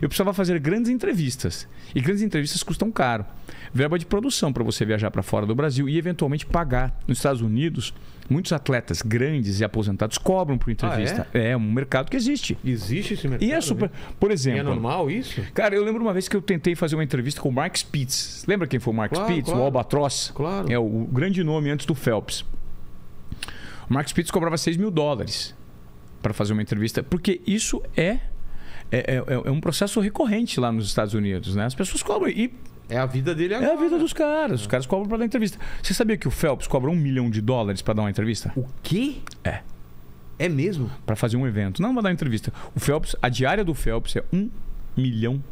Eu precisava fazer grandes entrevistas. E grandes entrevistas custam caro. Verba de produção para você viajar para fora do Brasil e eventualmente pagar. Nos Estados Unidos, muitos atletas grandes e aposentados cobram por entrevista. Ah, é? É um mercado que existe. Existe esse mercado? E é super... Por exemplo... E é normal isso? Cara, eu lembro uma vez que eu tentei fazer uma entrevista com o Mark Spitz. Lembra quem foi o Mark Spitz? Claro. O Albatross? Claro. É o grande nome antes do Phelps. O Mark Spitz cobrava $6.000 para fazer uma entrevista, porque isso é um processo recorrente lá nos Estados Unidos, né? As pessoas cobram e... É a vida dele agora. É a vida dos caras. Os caras cobram para dar entrevista. Você sabia que o Phelps cobra $1 milhão para dar uma entrevista? O quê? É. É mesmo? Para fazer um evento. Não, para dar entrevista. O Phelps, a diária do Phelps é $1 milhão.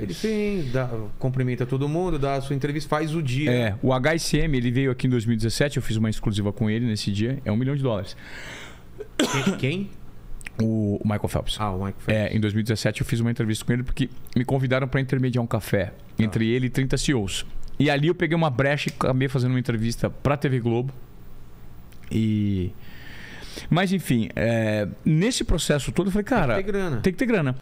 Ele tem, cumprimenta todo mundo, dá a sua entrevista, faz o dia. É, o HSM, ele veio aqui em 2017, eu fiz uma exclusiva com ele nesse dia, é $1 milhão. Quem? O Michael Phelps. Ah, o Michael Phelps. É, em 2017 eu fiz uma entrevista com ele porque me convidaram para intermediar um café entre ele e 30 CEOs. E ali eu peguei uma brecha e acabei fazendo uma entrevista para a TV Globo. Mas enfim, nesse processo todo eu falei, cara, tem que ter grana.